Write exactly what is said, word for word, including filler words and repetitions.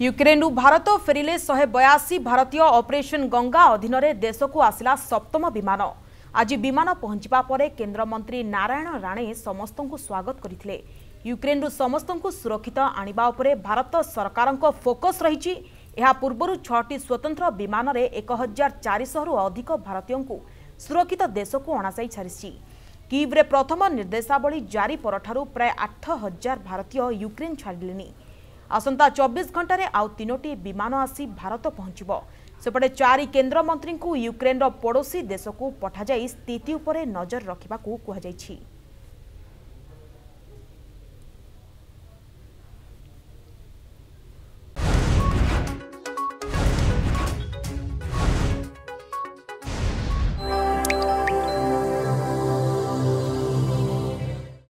यूक्रेनु भारत फेरिले शहे बयासी भारतीय ऑपरेशन गंगा अधीन में देश को आसला सप्तम विमान। आज विमान पहुंचा पर केंद्र मंत्री नारायण राणे समस्त को स्वागत करते। यूक्रेनु समस्त को सुरक्षित आणवा उपरे भारत सरकार फोकस रही। यह पूर्व छटी स्वतंत्र विमान में एक हजार चार शहरु अधिक भारतीयों को सुरक्षित देश को अणाई छाड़ी। कीव रे प्रथम निर्देशावली जारी परठारु प्राय आठ हजार भारतीय यूक्रेन छाड़िले। आसंता चौबीस घंटे आउ तीनोटी विमान आसी भारत पहुंचबो। सेपटे चारि केंद्र मंत्री को यूक्रेन रो पड़ोसी देश को पठाई स्थिति उपरे नजर रखा कहुଯାଇଛି।